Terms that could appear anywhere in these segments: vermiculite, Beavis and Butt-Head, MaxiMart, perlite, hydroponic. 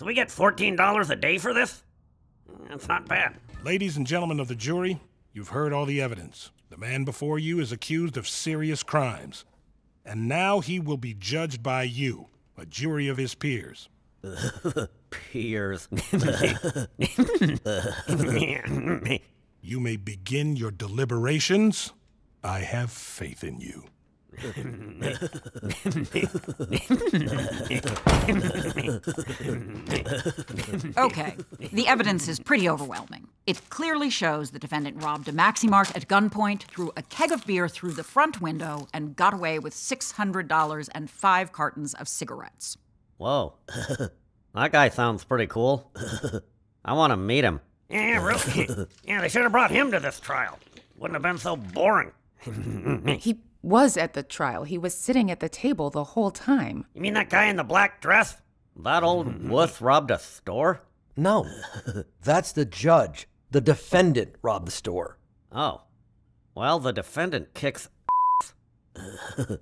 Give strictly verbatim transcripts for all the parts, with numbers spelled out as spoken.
So we get fourteen dollars a day for this? That's not bad. Ladies and gentlemen of the jury, you've heard all the evidence. The man before you is accused of serious crimes. And now he will be judged by you, a jury of his peers. Peers. You may begin your deliberations. I have faith in you. Okay, the evidence is pretty overwhelming. It clearly shows the defendant robbed a MaxiMart at gunpoint, threw a keg of beer through the front window, and got away with six hundred dollars and five cartons of cigarettes. Whoa, that guy sounds pretty cool. I want to meet him. Yeah, really? Yeah, they should have brought him to this trial. Wouldn't have been so boring. He was at the trial. He was sitting at the table the whole time. You mean that guy in the black dress? That old wuss robbed a store? No, that's the judge. The defendant robbed the store. Oh, well, the defendant kicks ass.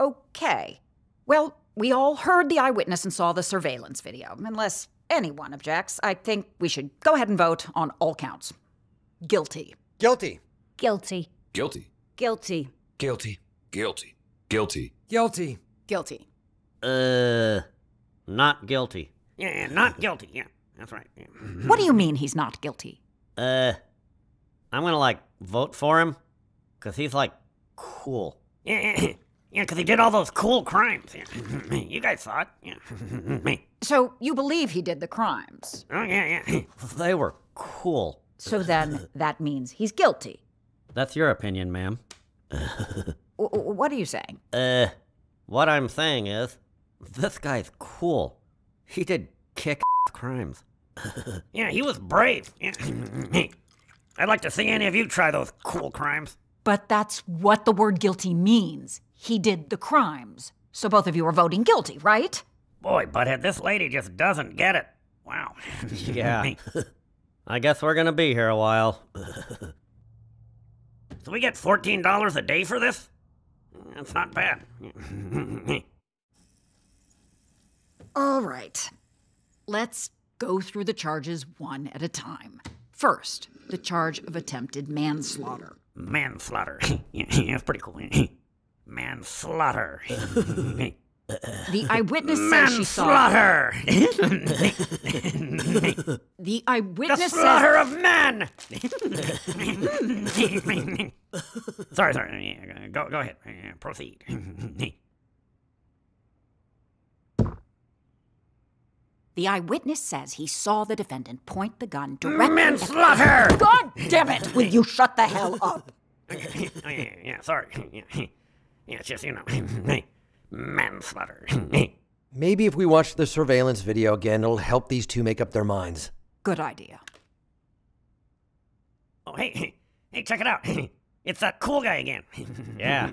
Okay. Well, we all heard the eyewitness and saw the surveillance video. Unless anyone objects, I think we should go ahead and vote on all counts. Guilty. Guilty. Guilty. Guilty. Guilty. Guilty. Guilty. Guilty. Guilty. Guilty. Uh, not guilty. Yeah, not guilty. Yeah, that's right. Yeah. What do you mean he's not guilty? Uh, I'm gonna, like, vote for him, because he's, like, cool. Yeah, yeah, because he did all those cool crimes. Yeah. You guys saw it. Yeah. So you believe he did the crimes? Oh, yeah, yeah. They were cool. So then that means he's guilty. That's your opinion, ma'am. What are you saying? Uh, what I'm saying is, this guy's cool. He did kick-ass crimes. Yeah, he was brave. I'd like to see any of you try those cool crimes. But that's what the word guilty means. He did the crimes. So both of you are voting guilty, right? Boy, Butthead, this lady just doesn't get it. Wow. Yeah. I guess we're gonna be here a while. So we get fourteen dollars a day for this? That's not bad. All right. Let's go through the charges one at a time. First, the charge of attempted manslaughter. Manslaughter. That's pretty cool. Manslaughter. The eyewitness says she saw... Manslaughter! The eyewitness says... The slaughter says... of men! Sorry, sorry. Go, go ahead. Proceed. The eyewitness says he saw the defendant point the gun directly... Manslaughter! At... God damn it! Will you shut the hell up? Okay. Oh, yeah, yeah, sorry. Yeah, it's just, you know... Manslaughter. Maybe if we watch the surveillance video again, it'll help these two make up their minds. Good idea. Oh, hey, hey, hey, check it out. It's that cool guy again. Yeah.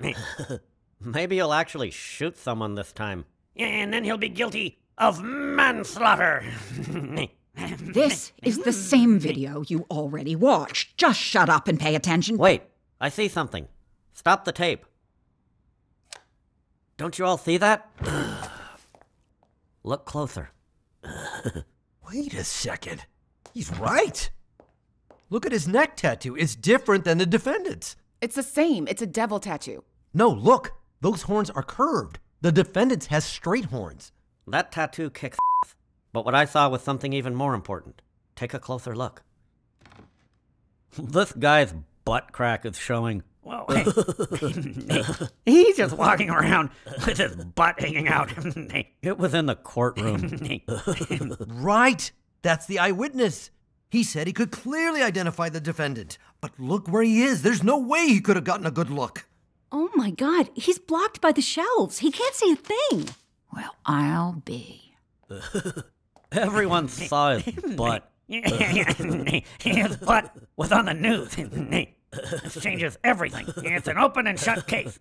Maybe he'll actually shoot someone this time. Yeah, and then he'll be guilty of manslaughter. This is the same video you already watched. Just shut up and pay attention. Wait, I see something. Stop the tape. Don't you all see that? Look closer. Wait a second. He's right. Look at his neck tattoo. It's different than the defendant's. It's the same. It's a devil tattoo. No, look. Those horns are curved. The defendant's has straight horns. That tattoo kicks ass. But what I saw was something even more important. Take a closer look. This guy's butt crack is showing. Whoa, hey. He's just walking around with his butt hanging out. It was in the courtroom. Right. That's the eyewitness. He said he could clearly identify the defendant. But look where he is. There's no way he could have gotten a good look. Oh, my God. He's blocked by the shelves. He can't see a thing. Well, I'll be. Everyone saw his butt. His butt was on the news. This changes everything. It's an open and shut case.